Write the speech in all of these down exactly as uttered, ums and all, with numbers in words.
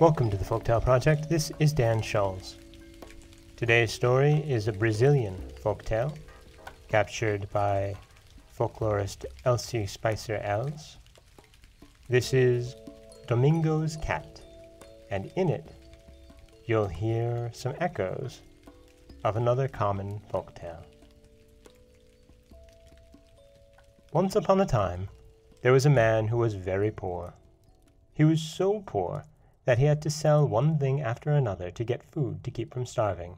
Welcome to the Folktale Project. This is Dan Schulz. Today's story is a Brazilian folktale captured by folklorist Elsie Spicer-Els. This is Domingo's Cat, and in it you'll hear some echoes of another common folktale. Once upon a time, there was a man who was very poor. He was so poor that he had to sell one thing after another to get food to keep from starving.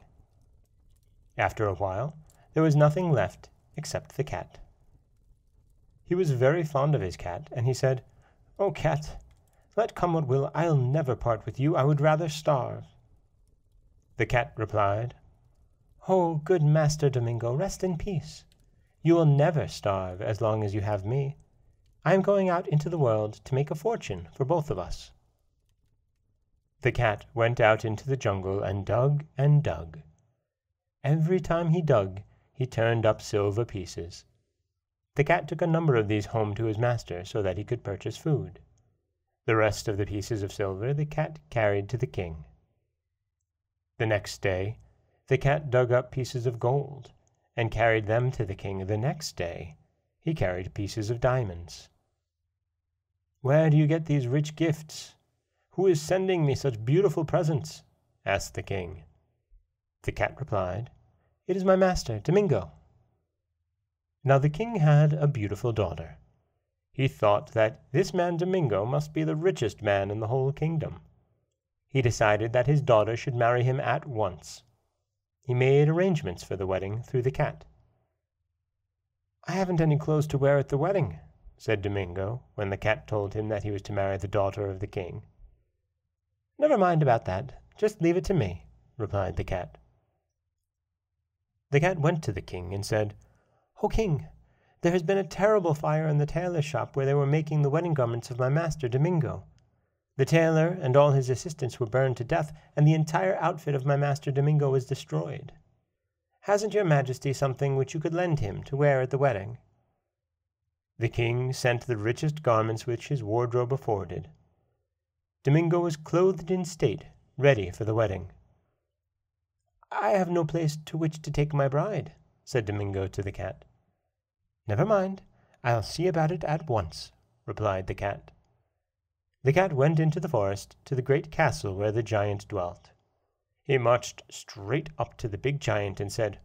After a while, there was nothing left except the cat. He was very fond of his cat, and he said, "Oh, cat, let come what will, I'll never part with you. I would rather starve." The cat replied, "Oh, good Master Domingo, rest in peace. You will never starve as long as you have me. I am going out into the world to make a fortune for both of us." The cat went out into the jungle and dug and dug. Every time he dug, he turned up silver pieces. The cat took a number of these home to his master so that he could purchase food. The rest of the pieces of silver the cat carried to the king. The next day, the cat dug up pieces of gold and carried them to the king. The next day, he carried pieces of diamonds. "Where do you get these rich gifts? Who is sending me such beautiful presents?" asked the king. The cat replied, "It is my master, Domingo." Now the king had a beautiful daughter. He thought that this man Domingo must be the richest man in the whole kingdom. He decided that his daughter should marry him at once. He made arrangements for the wedding through the cat. "I haven't any clothes to wear at the wedding," said Domingo, when the cat told him that he was to marry the daughter of the king. "Never mind about that. Just leave it to me," replied the cat. The cat went to the king and said, "O king, there has been a terrible fire in the tailor's shop where they were making the wedding garments of my master, Domingo. The tailor and all his assistants were burned to death, and the entire outfit of my master, Domingo, was destroyed. Hasn't your majesty something which you could lend him to wear at the wedding?" The king sent the richest garments which his wardrobe afforded. Domingo was clothed in state, ready for the wedding. "I have no place to which to take my bride," said Domingo to the cat. "Never mind, I'll see about it at once," replied the cat. The cat went into the forest to the great castle where the giant dwelt. He marched straight up to the big giant and said,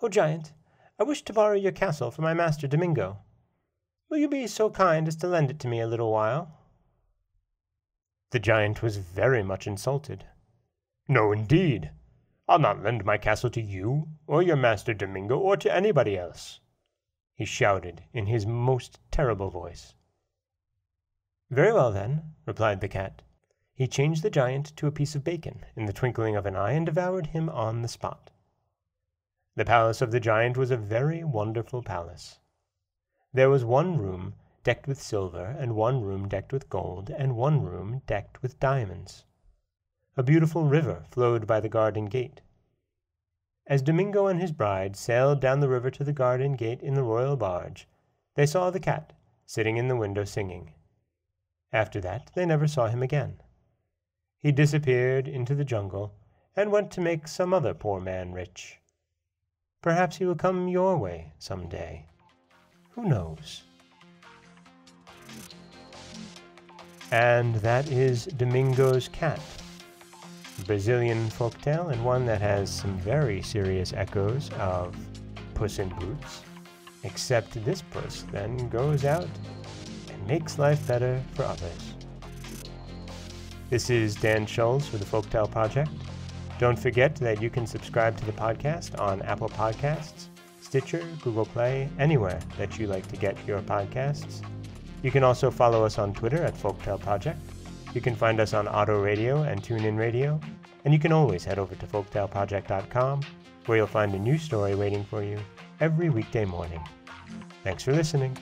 "O giant, I wish to borrow your castle for my master Domingo. Will you be so kind as to lend it to me a little while?" The giant was very much insulted. "No, indeed. I'll not lend my castle to you, or your master Domingo, or to anybody else," he shouted in his most terrible voice. "Very well, then," replied the cat. He changed the giant to a piece of bacon in the twinkling of an eye and devoured him on the spot. The palace of the giant was a very wonderful palace. There was one room decked with silver, and one room decked with gold, and one room decked with diamonds. A beautiful river flowed by the garden gate. As Domingo and his bride sailed down the river to the garden gate in the royal barge, they saw the cat sitting in the window singing. After that, they never saw him again. He disappeared into the jungle and went to make some other poor man rich. Perhaps he will come your way some day. Who knows? And that is Domingo's Cat, a Brazilian folktale, and one that has some very serious echoes of Puss in Boots, except this puss then goes out and makes life better for others. This is Dan Schulz for the Folktale Project. Don't forget that you can subscribe to the podcast on Apple Podcasts, Stitcher, Google Play, anywhere that you like to get your podcasts. You can also follow us on Twitter at Folktale Project. You can find us on Auto Radio and TuneIn Radio. And you can always head over to Folktale Project dot com, where you'll find a new story waiting for you every weekday morning. Thanks for listening.